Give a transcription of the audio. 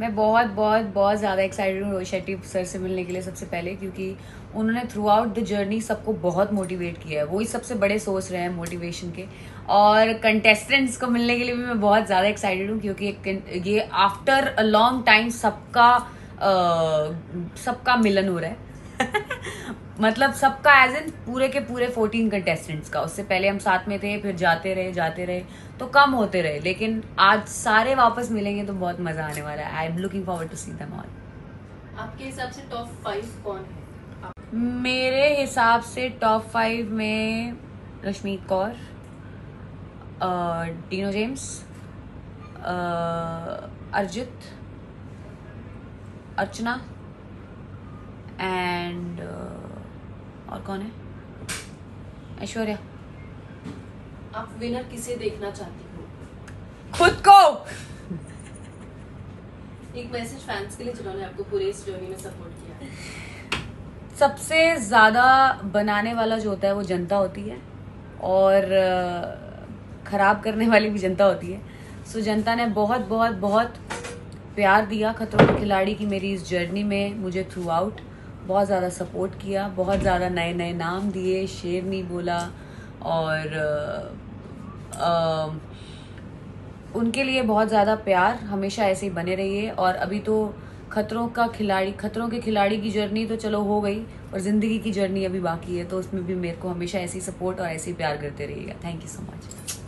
मैं बहुत बहुत बहुत ज़्यादा एक्साइटेड हूँ रोहित शेट्टी सर से मिलने के लिए। सबसे पहले क्योंकि उन्होंने थ्रू आउट द जर्नी सबको बहुत मोटिवेट किया है, वही सबसे बड़े सोर्स रहे हैं मोटिवेशन के। और कंटेस्टेंट्स को मिलने के लिए भी मैं बहुत ज़्यादा एक्साइटेड हूँ क्योंकि ये आफ्टर अ लॉन्ग टाइम सबका मिलन हो रहा है मतलब सबका एज इन पूरे के पूरे 14 कंटेस्टेंट्स का। उससे पहले हम साथ में थे, फिर जाते रहे तो कम होते रहे, लेकिन आज सारे वापस मिलेंगे तो बहुत मजा आने वाला है। I am looking forward to see them all. आपके हिसाब से टॉप 5 कौन है? मेरे हिसाब से टॉप 5 में रश्मीत कौर, डीनो जेम्स, अर्जित, अर्चना एंड और कौन है, ऐश्वर्या। आप विनर किसे देखना चाहती हो? खुद को। एक मैसेज फैंस के लिए जिन्होंने आपको पूरे इस जर्नी में सपोर्ट किया। सबसे ज्यादा बनाने वाला जो होता है वो जनता होती है और खराब करने वाली भी जनता होती है। सो जनता ने बहुत बहुत बहुत प्यार दिया खतरों के खिलाड़ी की मेरी इस जर्नी में, मुझे थ्रू आउट बहुत ज़्यादा सपोर्ट किया, बहुत ज़्यादा नए नए नाम दिए, शेरनी बोला और उनके लिए बहुत ज़्यादा प्यार। हमेशा ऐसे ही बने रहिए। और अभी तो खतरों के खिलाड़ी की जर्नी तो चलो हो गई और ज़िंदगी की जर्नी अभी बाकी है, तो उसमें भी मेरे को हमेशा ऐसे ही सपोर्ट और ऐसे ही प्यार करते रहिएगा। Thank you so much.